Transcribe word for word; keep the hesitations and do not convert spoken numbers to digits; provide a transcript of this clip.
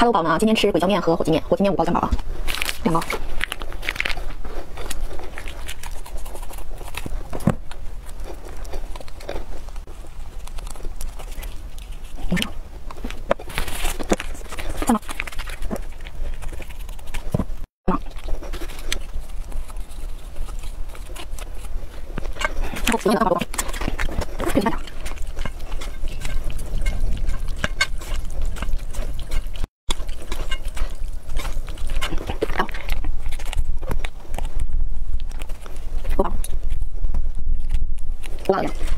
哈喽宝们啊，今天吃鬼椒面和火鸡面，火鸡面五包三包啊，两包。有什么？三包。三包。然后紫米的二包吧，这个看一下。 Wow.